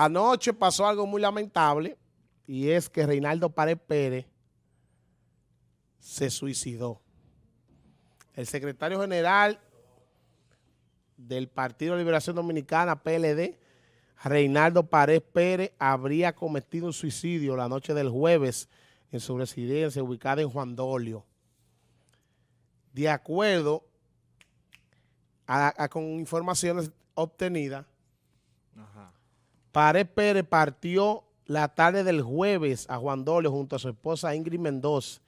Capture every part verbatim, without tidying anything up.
Anoche pasó algo muy lamentable, y es que Reinaldo Pared Pérez se suicidó. El secretario general del Partido de Liberación Dominicana, P L D, Reinaldo Pared Pérez, habría cometido un suicidio la noche del jueves en su residencia ubicada en Juan Dolio. De acuerdo a, a, con informaciones obtenidas, ajá, Pared Pérez partió la tarde del jueves a Juan Dolio junto a su esposa Ingrid Mendoza.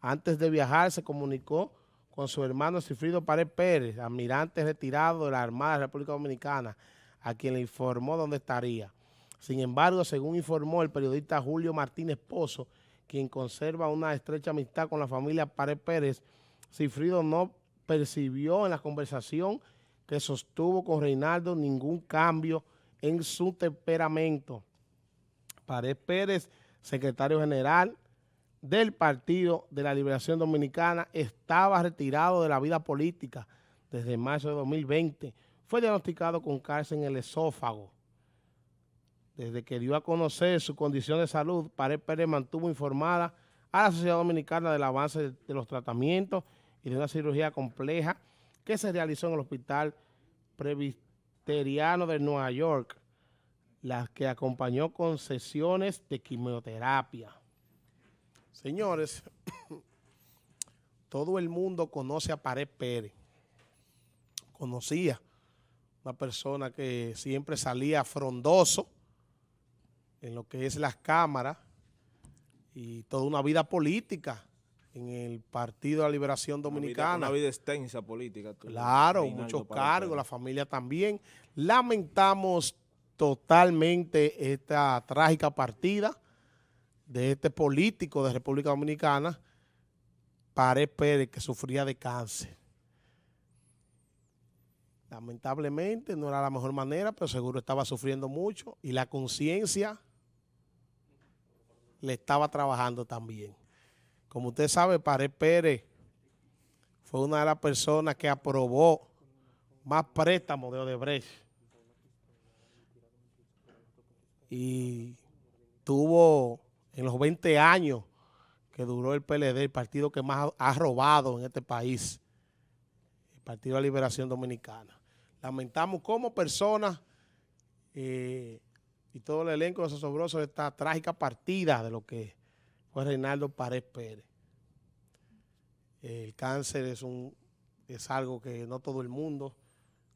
Antes de viajar se comunicó con su hermano Cifredo Pared Pérez, almirante retirado de la Armada de la República Dominicana, a quien le informó dónde estaría. Sin embargo, según informó el periodista Julio Martínez Pozo, quien conserva una estrecha amistad con la familia Pared Pérez, Cifredo no percibió en la conversación que sostuvo con Reinaldo ningún cambio en su temperamento. Pared Pérez, secretario general del Partido de la Liberación Dominicana, estaba retirado de la vida política desde marzo de dos mil veinte. Fue diagnosticado con cáncer en el esófago. Desde que dio a conocer su condición de salud, Pared Pérez mantuvo informada a la sociedad dominicana del avance de, de los tratamientos y de una cirugía compleja que se realizó en el Hospital Presbiteriano de Nueva York, la que acompañó con sesiones de quimioterapia. Señores, todo el mundo conoce a Pared Pérez. Conocía una persona que siempre salía frondoso en lo que es las cámaras y toda una vida política en el Partido de la Liberación Dominicana. Una vida, una vida extensa política. Tú, claro, Reinaldo, muchos cargos, la familia también. Lamentamos totalmente esta trágica partida de este político de República Dominicana, Pared Pérez, que sufría de cáncer. Lamentablemente no era la mejor manera, pero seguro estaba sufriendo mucho y la conciencia le estaba trabajando también. Como usted sabe, Pared Pérez fue una de las personas que aprobó más préstamos de Odebrecht y tuvo en los veinte años que duró el P L D, el partido que más ha robado en este país, el Partido de la Liberación Dominicana. Lamentamos como personas eh, y todo el elenco de los asombrosos de esta trágica partida de lo que fue Reinaldo Pared Pérez. El cáncer es, un, es algo que no todo el mundo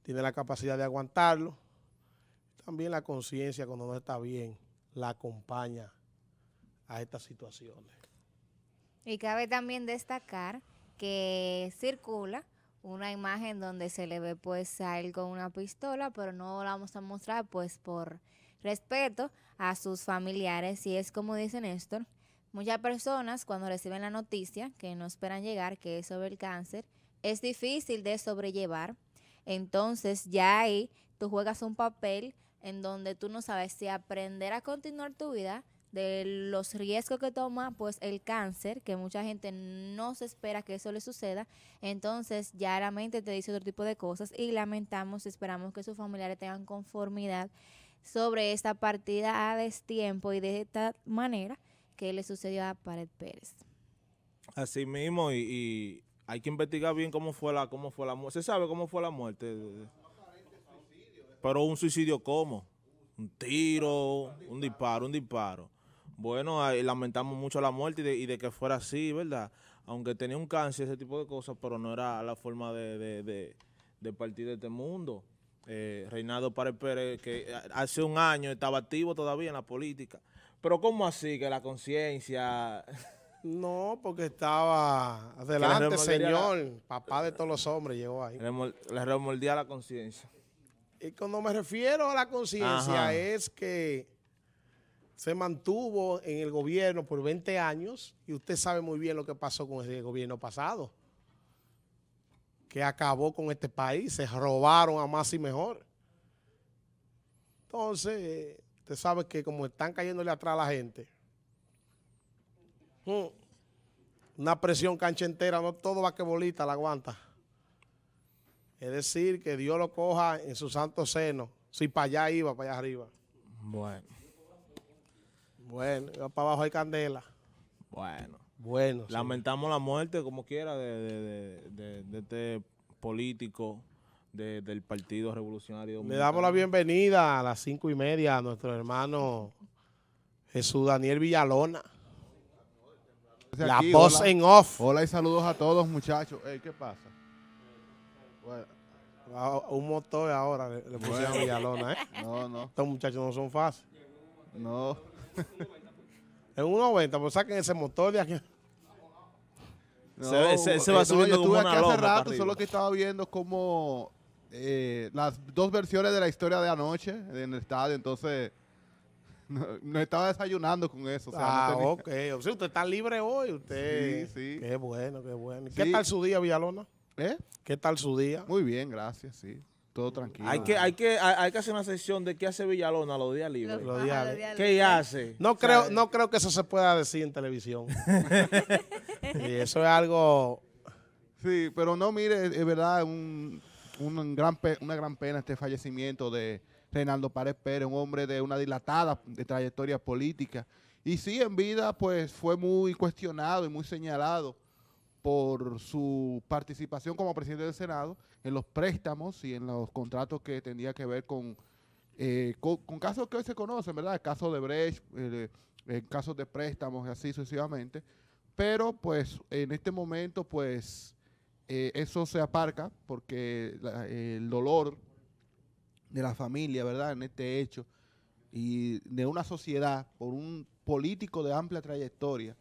tiene la capacidad de aguantarlo. También la conciencia, cuando no está bien, la acompaña a estas situaciones. Y cabe también destacar que circula una imagen donde se le ve pues a él con una pistola, pero no la vamos a mostrar pues por respeto a sus familiares. Y es como dice Néstor, muchas personas cuando reciben la noticia que no esperan llegar, que es sobre el cáncer, es difícil de sobrellevar. Entonces ya ahí tú juegas un papel en donde tú no sabes si aprender a continuar tu vida de los riesgos que toma pues el cáncer, que mucha gente no se espera que eso le suceda. Entonces ya la mente te dice otro tipo de cosas y lamentamos, esperamos que sus familiares tengan conformidad sobre esta partida a destiempo y de esta manera que le sucedió a Pared Pérez. Así mismo, y, y hay que investigar bien cómo fue la cómo fue la muerte. ¿Se sabe cómo fue la muerte? Pero un suicidio, ¿cómo? Un tiro, un disparo, un disparo. Bueno, ahí lamentamos mucho la muerte y de, y de que fuera así, ¿verdad? Aunque tenía un cáncer, ese tipo de cosas, pero no era la forma de, de, de, de partir de este mundo. Eh, Reinaldo Pared Pérez, que hace un año estaba activo todavía en la política. Pero ¿cómo así que la conciencia? No, porque estaba adelante, señor. La... Papá de todos los hombres llegó ahí. Le remordía la conciencia. Y cuando me refiero a la conciencia es que se mantuvo en el gobierno por veinte años y usted sabe muy bien lo que pasó con ese gobierno pasado, que acabó con este país, se robaron a más y mejor. Entonces, usted sabe que como están cayéndole atrás a la gente, una presión cancha entera, no todo vaquebolista la aguanta. Es decir, que Dios lo coja en su santo seno. Si para allá iba, para allá arriba. Bueno. Bueno, para abajo hay candela. Bueno. Bueno. Lamentamos sí. la muerte, como quiera, de, de, de, de, de este político de, del Partido Revolucionario Dominicano. Le damos la bienvenida a las cinco y media a nuestro hermano Jesús Daniel Villalona. La aquí, voz hola, en off. Hola y saludos a todos, muchachos. Ey, ¿qué pasa? Bueno, un motor ahora le, le pusieron bueno. a Villalona, ¿eh? No, no. Estos muchachos no son fáciles. No. En uno noventa, pues saquen ese motor de aquí. No, se, se, se va eh, subiendo no, yo como una hace rato, solo que estaba viendo como eh, las dos versiones de la historia de anoche en el estadio, entonces... No, no estaba desayunando con eso. O sea, ah, no tenía... ok. O sea, usted está libre hoy. Usted. Sí, sí. Qué bueno, qué bueno. Sí. ¿Qué tal su día, Villalona? ¿Eh? ¿Qué tal su día? Muy bien, gracias, sí. Todo tranquilo. Hay que, hay que, hay, hay que hacer una sesión de qué hace Villalona los días libres. Los días, los días libres. ¿Qué hace? No creo, ¿sabes? No creo que eso se pueda decir en televisión. Y eso es algo... Sí, pero no, mire, es verdad, un, un gran pe una gran pena este fallecimiento de... Reinaldo Pared Pérez, un hombre de una dilatada de trayectoria política. Y sí, en vida, pues, fue muy cuestionado y muy señalado por su participación como presidente del Senado en los préstamos y en los contratos que tenía que ver con, eh, con, con casos que hoy se conocen, ¿verdad? El caso de Odebrecht, eh, eh, casos de préstamos y así sucesivamente. Pero, pues, en este momento, pues, eh, eso se aparca porque la, eh, el dolor... de la familia, ¿verdad?, en este hecho, y de una sociedad por un político de amplia trayectoria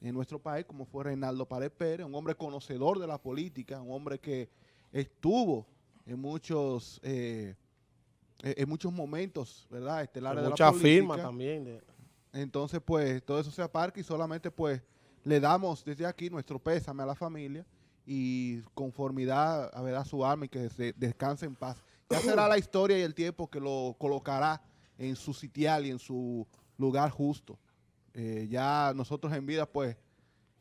en nuestro país, como fue Reinaldo Pared Pérez, un hombre conocedor de la política, un hombre que estuvo en muchos eh, en muchos momentos, ¿verdad?, estelares de la política. Mucha firma también. De... Entonces, pues, todo eso se aparca y solamente, pues, le damos desde aquí nuestro pésame a la familia y conformidad a ver a su alma y que se descanse en paz. Ya será la historia y el tiempo que lo colocará en su sitial y en su lugar justo. Eh, ya nosotros en vida, pues,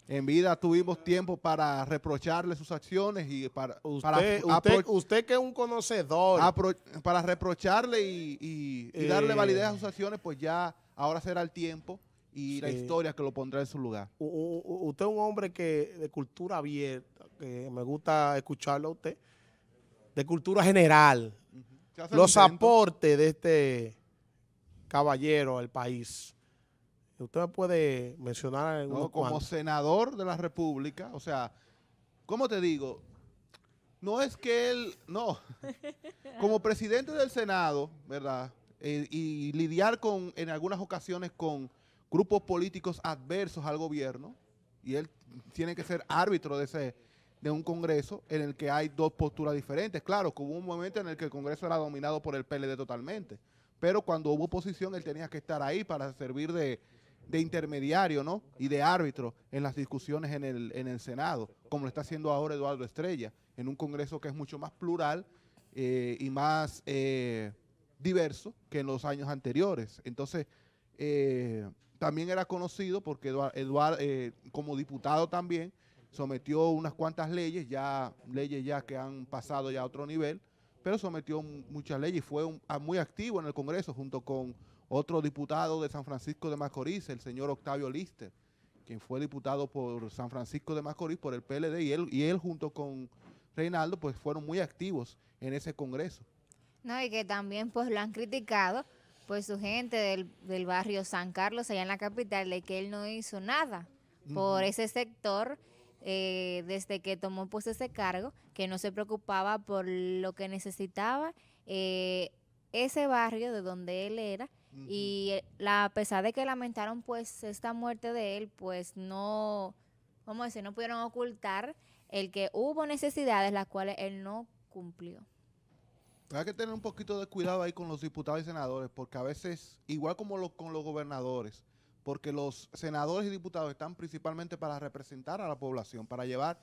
en vida tuvimos tiempo para reprocharle sus acciones y para... Usted, para, usted, usted que es un conocedor. Apro, para reprocharle y, y, y eh. darle validez a sus acciones, pues ya ahora será el tiempo y sí. la historia que lo pondrá en su lugar. U, u, usted es un hombre que de cultura abierta, que me gusta escucharlo a usted. De cultura general, uh-huh. los aportes de este caballero al país. ¿Usted puede mencionar algunos no, Como cuantos? Senador de la República, o sea, ¿cómo te digo? No es que él, no, como presidente del Senado, ¿verdad? Eh, y lidiar con, en algunas ocasiones con grupos políticos adversos al gobierno, y él tiene que ser árbitro de ese... de un congreso en el que hay dos posturas diferentes. Claro, que hubo un momento en el que el congreso era dominado por el P L D totalmente, pero cuando hubo oposición, él tenía que estar ahí para servir de, de intermediario, ¿no?, y de árbitro en las discusiones en el, en el Senado, como lo está haciendo ahora Eduardo Estrella, en un congreso que es mucho más plural eh, y más eh, diverso que en los años anteriores. Entonces, eh, también era conocido porque Eduardo, Eduard, eh, como diputado también, sometió unas cuantas leyes, ya leyes ya que han pasado ya a otro nivel, pero sometió muchas leyes y fue un, a, muy activo en el Congreso junto con otro diputado de San Francisco de Macorís, el señor Octavio Lister, quien fue diputado por San Francisco de Macorís por el P L D, y él, y él junto con Reinaldo pues fueron muy activos en ese Congreso. No, y que también pues lo han criticado pues su gente del, del barrio San Carlos allá en la capital, de que él no hizo nada por mm. ese sector. Eh, desde que tomó pues ese cargo, que no se preocupaba por lo que necesitaba eh, ese barrio de donde él era, uh-huh. y la, a pesar de que lamentaron pues esta muerte de él, pues no, vamos a decir, no pudieron ocultar el que hubo necesidades las cuales él no cumplió. Hay que tener un poquito de cuidado ahí con los diputados y senadores, porque a veces, igual como lo, con los gobernadores, porque los senadores y diputados están principalmente para representar a la población, para llevar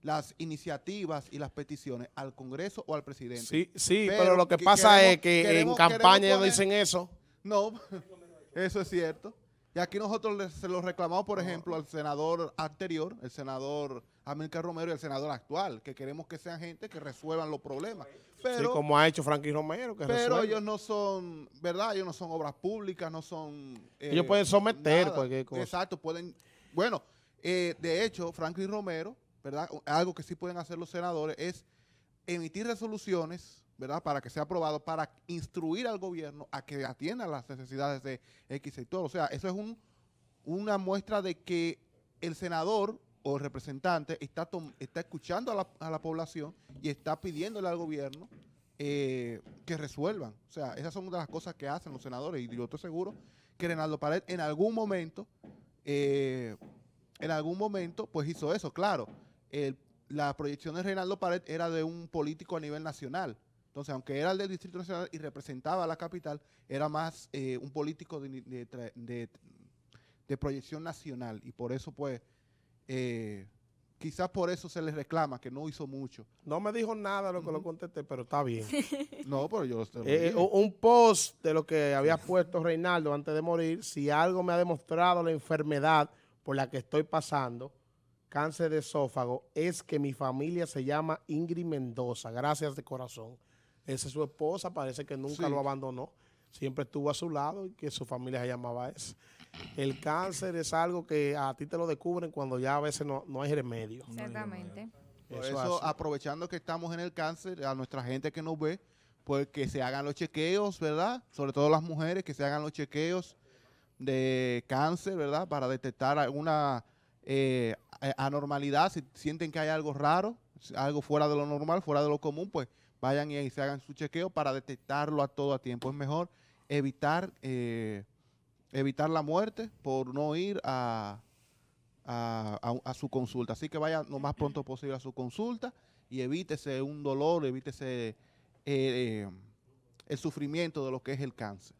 las iniciativas y las peticiones al Congreso o al presidente. Sí, sí, pero, pero lo que, que pasa queremos, es que queremos, en campaña no dicen eso. No, eso es cierto. Y aquí nosotros les, se lo reclamamos, por ejemplo, al senador anterior, el senador América Romero y el senador actual, que queremos que sean gente que resuelvan los problemas. Pero, sí, como ha hecho Franklin Romero. Que pero resuelve. Ellos no son, ¿verdad? Ellos no son obras públicas, no son... Eh, ellos pueden someter nada. Cualquier cosa. Exacto, pueden... Bueno, eh, de hecho, Franklin Romero, ¿verdad? Algo que sí pueden hacer los senadores es emitir resoluciones, ¿verdad? Para que sea aprobado, para instruir al gobierno a que atienda las necesidades de X sector. O sea, eso es un, una muestra de que el senador o el representante está, está escuchando a la, a la población y está pidiéndole al gobierno eh, que resuelvan. O sea, esas son una de las cosas que hacen los senadores. Y yo estoy seguro que Reinaldo Pared en algún momento, eh, en algún momento, pues hizo eso. Claro, el, la proyección de Reinaldo Pared era de un político a nivel nacional. Entonces, aunque era el del Distrito Nacional y representaba a la capital, era más eh, un político de, de, de, de proyección nacional. Y por eso, pues, Eh, quizás por eso se les reclama que no hizo mucho. No me dijo nada lo que uh-huh. lo contesté, pero está bien. No, pero yo... Lo eh, un post de lo que había puesto Reinaldo antes de morir, si algo me ha demostrado la enfermedad por la que estoy pasando, cáncer de esófago, es que mi familia se llama Ingrid Mendoza. Gracias de corazón. Esa es su esposa, parece que nunca sí. lo abandonó. Siempre estuvo a su lado y que su familia se llamaba eso. El cáncer es algo que a ti te lo descubren cuando ya a veces no, no hay remedio. Exactamente. Por eso, eso aprovechando que estamos en el cáncer, a nuestra gente que nos ve, pues que se hagan los chequeos, ¿verdad? Sobre todo las mujeres, que se hagan los chequeos de cáncer, ¿verdad? Para detectar alguna eh, anormalidad. Si sienten que hay algo raro, algo fuera de lo normal, fuera de lo común, pues vayan y se hagan su chequeo para detectarlo a todo a tiempo. Es mejor evitar eh, evitar la muerte por no ir a, a, a, a su consulta. Así que vaya lo más pronto posible a su consulta y evítese un dolor, evítese eh, eh, el sufrimiento de lo que es el cáncer.